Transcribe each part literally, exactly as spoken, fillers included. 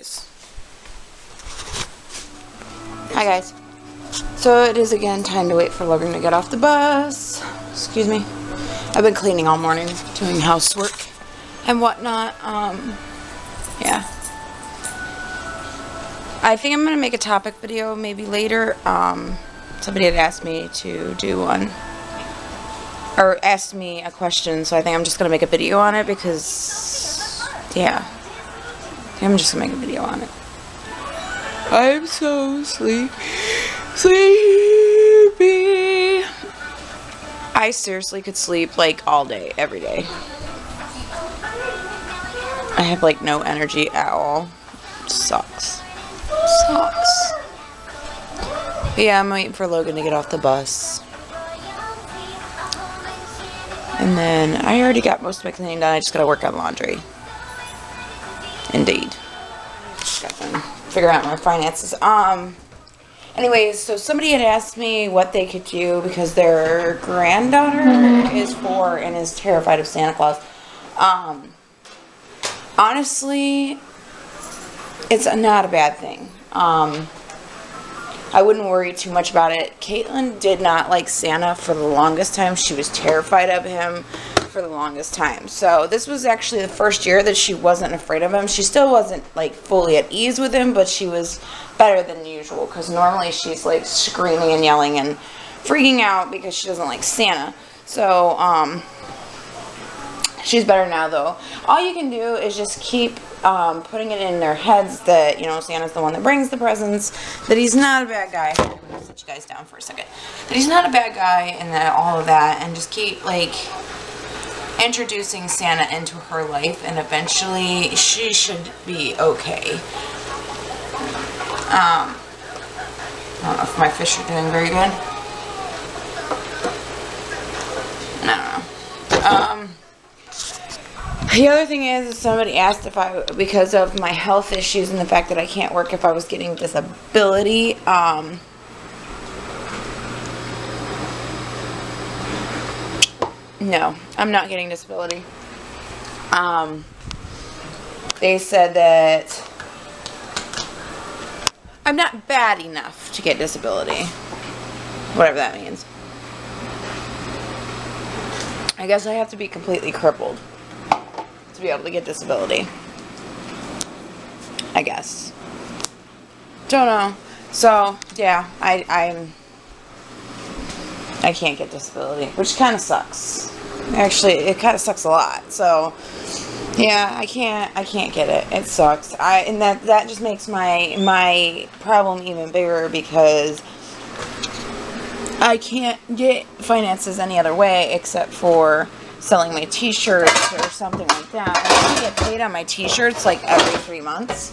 always. Hi guys. So it is again time to wait for Logan to get off the bus. Excuse me. I've been cleaning all morning, doing housework and whatnot. Um, yeah. I think I'm going to make a topic video maybe later. Um, somebody had asked me to do one. Or asked me a question, so I think I'm just going to make a video on it because, yeah, I'm just going to make a video on it. I'm so sleep, sleepy. I seriously could sleep, like, all day, every day. I have, like, no energy at all. Sucks. Sucks. But yeah, I'm waiting for Logan to get off the bus. And then, I already got most of my cleaning done, I just gotta work on laundry. Indeed. Gotta figure out my finances. Um, anyways, so somebody had asked me what they could do because their granddaughter is four and is terrified of Santa Claus. Um, honestly, it's not a bad thing. Um, I wouldn't worry too much about it. Caitlin did not like Santa for the longest time. She was terrified of him for the longest time. So this was actually the first year that she wasn't afraid of him. She still wasn't like fully at ease with him, but she was better than usual because normally she's like screaming and yelling and freaking out because she doesn't like Santa. So um, she's better now though. All you can do is just keep Um, putting it in their heads that, you know, Santa's the one that brings the presents, that he's not a bad guy. I'm gonna set you guys down for a second. That he's not a bad guy and that all of that, and just keep, like, introducing Santa into her life, and eventually she should be okay. Um, I don't know if my fish are doing very good. I don't know. Um... The other thing is, somebody asked if I, because of my health issues and the fact that I can't work, if I was getting disability. Um, no, I'm not getting disability. Um, they said that I'm not bad enough to get disability, whatever that means. I guess I have to be completely crippled to be able to get disability, I guess. Don't know. So yeah, I I'm I can't get disability, which kind of sucks. Actually, it kind of sucks a lot. So yeah, I can't I can't get it. It sucks. I and that that just makes my my problem even bigger because I can't get finances any other way except for selling my t-shirts or something like that. I only get paid on my t-shirts like every three months.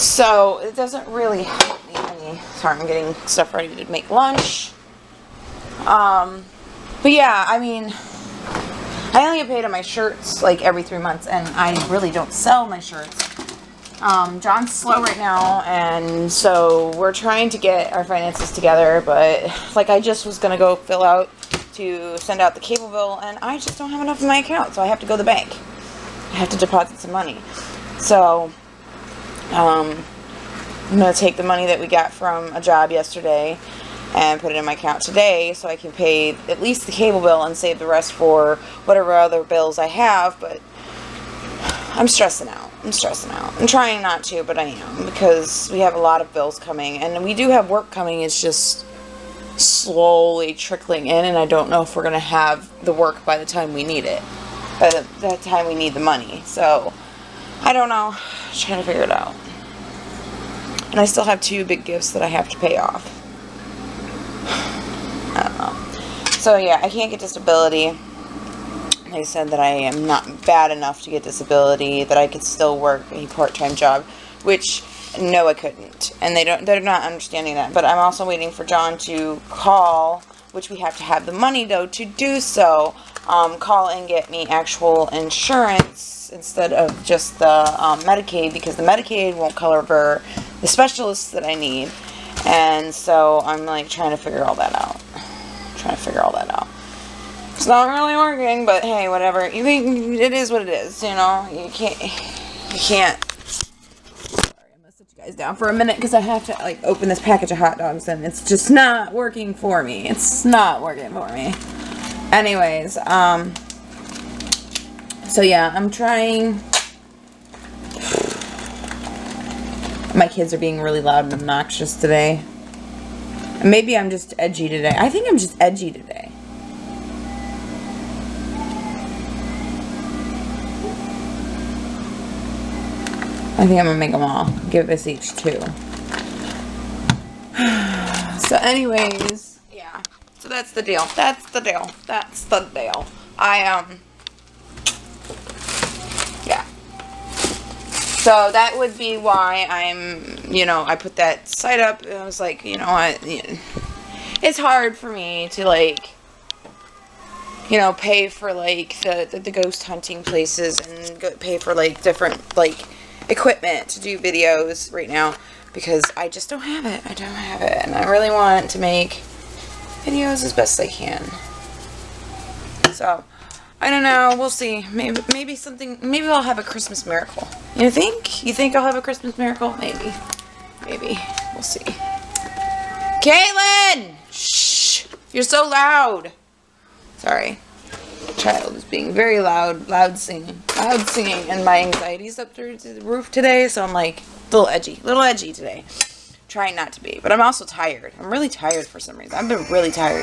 So it doesn't really help me any. Sorry, I'm getting stuff ready to make lunch. Um, but yeah, I mean, I only get paid on my shirts like every three months and I really don't sell my shirts. Um, John's slow right now and so we're trying to get our finances together, but like I just was going to go fill out to send out the cable bill, and I just don't have enough in my account, so I have to go to the bank. I have to deposit some money. So, um, I'm going to take the money that we got from a job yesterday and put it in my account today so I can pay at least the cable bill and save the rest for whatever other bills I have, but I'm stressing out. I'm stressing out. I'm trying not to, but I am, because we have a lot of bills coming, and we do have work coming. It's just slowly trickling in, and I don't know if we're gonna have the work by the time we need it, by the, the time we need the money. So I don't know. I'm trying to figure it out, and I still have two big gifts that I have to pay off. I don't know. So yeah, I can't get disability. They said that I am not bad enough to get disability, that I could still work a part-time job, which no, I couldn't, and they don't, they're not understanding that. But I'm also waiting for John to call, which we have to have the money though to do so, um, call and get me actual insurance instead of just the um, Medicaid, because the Medicaid won't cover the specialists that I need. And so I'm like trying to figure all that out. I'm trying to figure all that out. It's not really working, but hey, whatever. You think it is what it is, you know? You can't, you can't down for a minute because I have to, like, open this package of hot dogs, and it's just not working for me. It's not working for me. Anyways, um, so yeah, I'm trying. My kids are being really loud and obnoxious today. Maybe I'm just edgy today. I think I'm just edgy today. I think I'm gonna make them all. Give us each two. So anyways, yeah. So that's the deal. That's the deal. That's the deal. I, um, yeah. So that would be why I'm, you know, I put that site up. I was like, you know, I, it's hard for me to, like, you know, pay for, like, the, the, the ghost hunting places and go pay for, like, different, like, equipment to do videos right now, because I just don't have it. I don't have it, and I really want to make videos as best I can. So I don't know. We'll see. Maybe maybe something. Maybe I'll have a Christmas miracle. You think? You think I'll have a Christmas miracle? Maybe. Maybe. We'll see. Caitlin, shh! You're so loud. Sorry. Child is being very loud, loud singing, loud singing, and my anxiety's up through the roof today, so I'm like, a little edgy, a little edgy today. Trying not to be, but I'm also tired. I'm really tired for some reason. I've been really tired.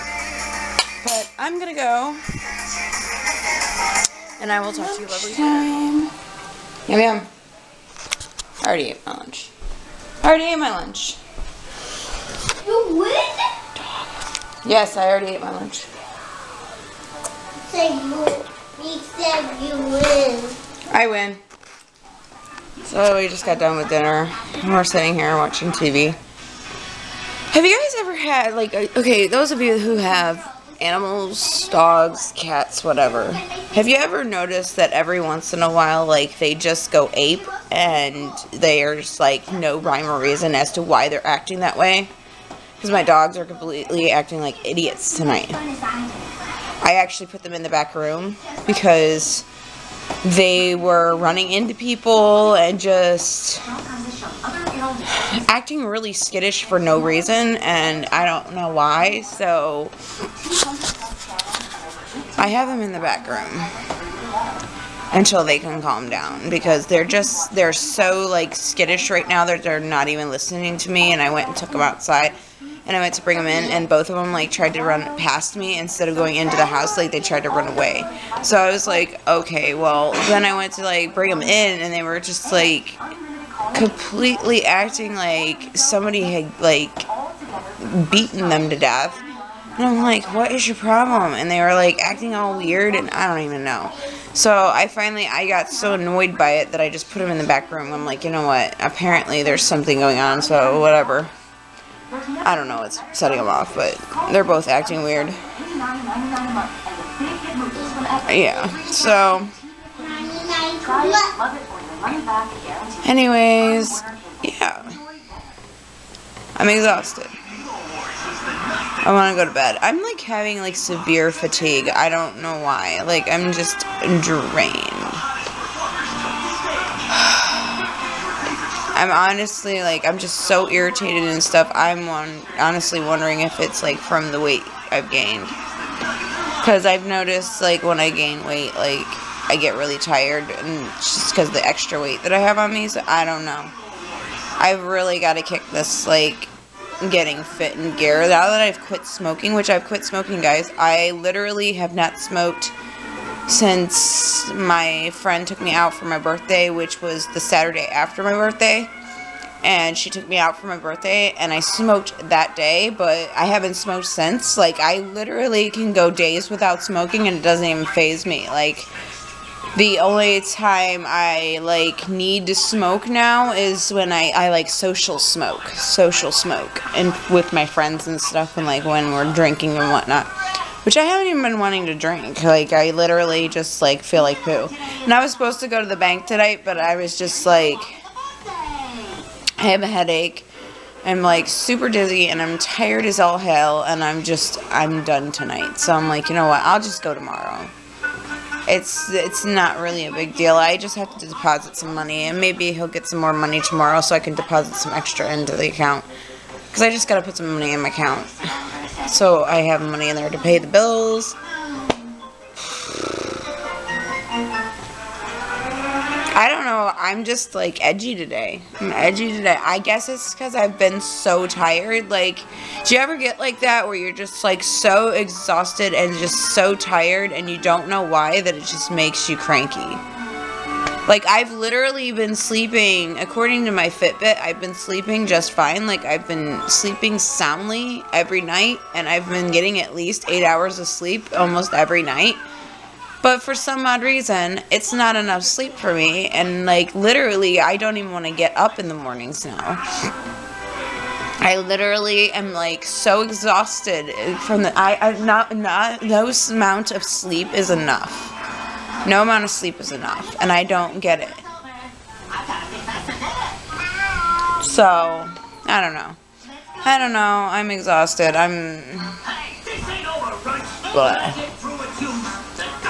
But I'm gonna go, and I will talk to you lovely later. Yum, yum. I already ate my lunch. I already ate my lunch. You would? Yes, I already ate my lunch. I win. So we just got done with dinner, and we're sitting here watching T V. Have you guys ever had, like, a, okay, those of you who have animals, dogs, cats, whatever, have you ever noticed that every once in a while, like, they just go ape, and there's, like, no rhyme or reason as to why they're acting that way? Because my dogs are completely acting like idiots tonight. I actually put them in the back room because they were running into people and just acting really skittish for no reason, and I don't know why, so I have them in the back room until they can calm down, because they're just, they're so, like, skittish right now that they're not even listening to me, and I went and took them outside. And I went to bring them in, and both of them, like, tried to run past me instead of going into the house. Like, they tried to run away. So I was like, okay, well, then I went to, like, bring them in, and they were just, like, completely acting like somebody had, like, beaten them to death. And I'm like, what is your problem? And they were, like, acting all weird, and I don't even know. So I finally, I got so annoyed by it that I just put them in the back room. I'm like, you know what? Apparently there's something going on, so whatever. I don't know what's setting them off, but they're both acting weird. Yeah, so. Anyways, yeah. I'm exhausted. I want to go to bed. I'm, like, having, like, severe fatigue. I don't know why. Like, I'm just drained. I'm honestly, like, I'm just so irritated and stuff. I'm on, honestly wondering if it's, like, from the weight I've gained. Because I've noticed, like, when I gain weight, like, I get really tired. And it's just because of the extra weight that I have on me. So, I don't know. I've really got to kick this, like, getting fit in gear. Now that I've quit smoking, which I've quit smoking, guys. I literally have not smoked since my friend took me out for my birthday, which was the Saturday after my birthday, and she took me out for my birthday, and I smoked that day, but I haven't smoked since. Like, I literally can go days without smoking, and it doesn't even faze me. Like, the only time I, like, need to smoke now is when I, I like, social smoke, social smoke, and with my friends and stuff, and, like, when we're drinking and whatnot. Which I haven't even been wanting to drink. Like, I literally just, like, feel like poo. And I was supposed to go to the bank tonight, but I was just, like, I have a headache. I'm, like, super dizzy, and I'm tired as all hell, and I'm just, I'm done tonight. So I'm like, you know what, I'll just go tomorrow. it's it's not really a big deal. I just have to deposit some money, and maybe he'll get some more money tomorrow so I can deposit some extra into the account, because I just got to put some money in my account so I have money in there to pay the bills. I don't know, I'm just like edgy today. I'm edgy today. I guess it's because I've been so tired. Like, do you ever get like that where you're just like so exhausted and just so tired and you don't know why, that it just makes you cranky? Like, I've literally been sleeping, according to my Fitbit, I've been sleeping just fine. Like, I've been sleeping soundly every night, and I've been getting at least eight hours of sleep almost every night. But for some odd reason, it's not enough sleep for me, and like literally I don't even want to get up in the mornings now. I literally am like so exhausted from the I, I not not no amount of sleep is enough. No amount of sleep is enough, and I don't get it. So, I don't know. I don't know. I'm exhausted. I'm blah.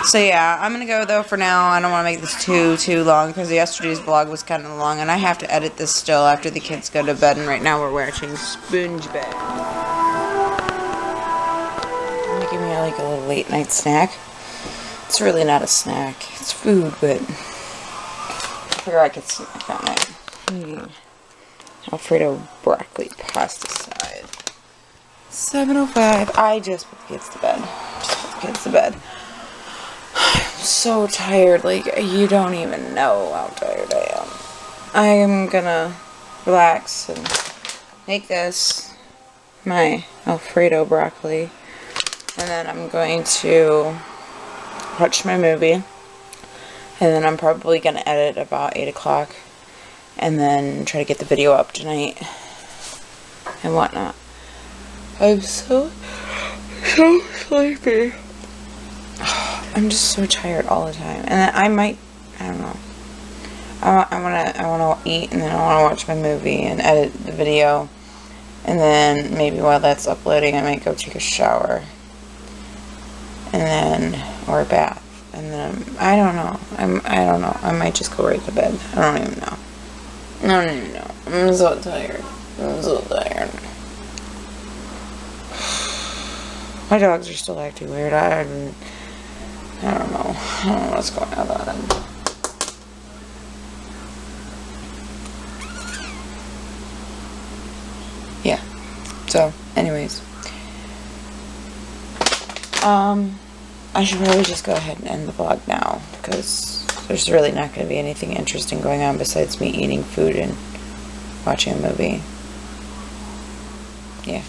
So yeah, I'm gonna go though for now. I don't want to make this too, too long, because yesterday's vlog was kind of long, and I have to edit this still after the kids go to bed, and right now we're watching Sponge Bed. I'm gonna give me like a little late night snack. It's really not a snack, it's food, but I figure I could snack on it. Mm. Alfredo broccoli pasta side. seven oh five, I just put the kids to bed. Just put the kids to bed. So tired, like you don't even know how tired I am. I am gonna relax and make this my Alfredo broccoli, and then I'm going to watch my movie, and then I'm probably gonna edit about eight o'clock, and then try to get the video up tonight and whatnot. I'm so so sleepy. I'm just so tired all the time, and then I might, I don't know, I, I wanna, I wanna eat, and then I wanna watch my movie and edit the video, and then maybe while that's uploading I might go take a shower, and then, or a bath, and then, I don't know, I'm, I don't know, I might just go right to bed, I don't even know, I don't even know, I'm so tired, I'm so tired. My dogs are still acting weird. I don't, I don't know. I don't know what's going on about them. Yeah. So, anyways. Um, I should probably just go ahead and end the vlog now, because there's really not going to be anything interesting going on besides me eating food and watching a movie. Yeah.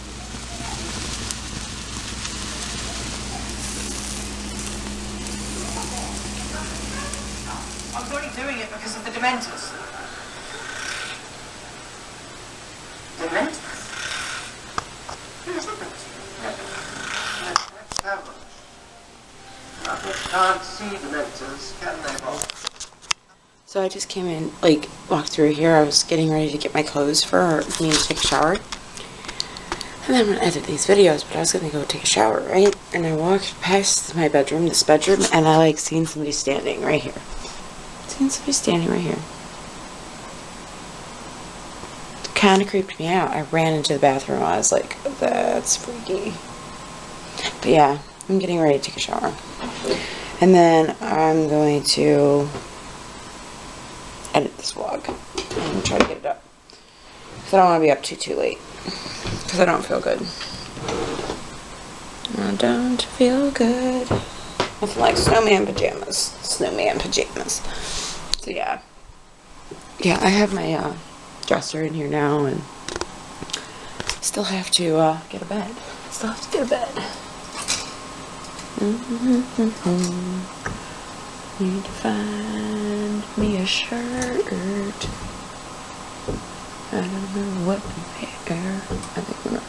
I was only doing it because of the Dementors. Dementors? Who's Dementors? Let's have them. Others can't see Dementors, can they, Bob? So I just came in, like, walked through here. I was getting ready to get my clothes for me to take a shower. And then I'm going to edit these videos, but I was going to go take a shower, right? And I walked past my bedroom, this bedroom, and I, like, seen somebody standing right here. Seen somebody standing right here. Kind of creeped me out. I ran into the bathroom. I was like, that's freaky. But yeah, I'm getting ready to take a shower. And then I'm going to edit this vlog and try to get it up, because I don't want to be up too, too late, because I don't feel good. I don't feel good. Nothing like snowman pajamas. Snowman pajamas. So yeah. Yeah, I have my uh, dresser in here now, and still have to uh, get a bed. Still have to get a bed. Mm-hmm. Need to find me a shirt. I don't know what to wear. I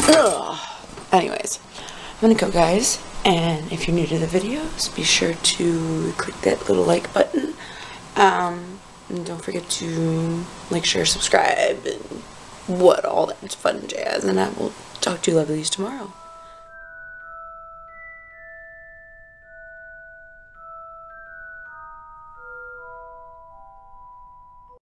think we're not. Anyways. I'm gonna go, guys, and if you're new to the videos, be sure to click that little like button, um, and don't forget to like, share, subscribe, and what all that fun jazz, and I will talk to you lovelies tomorrow.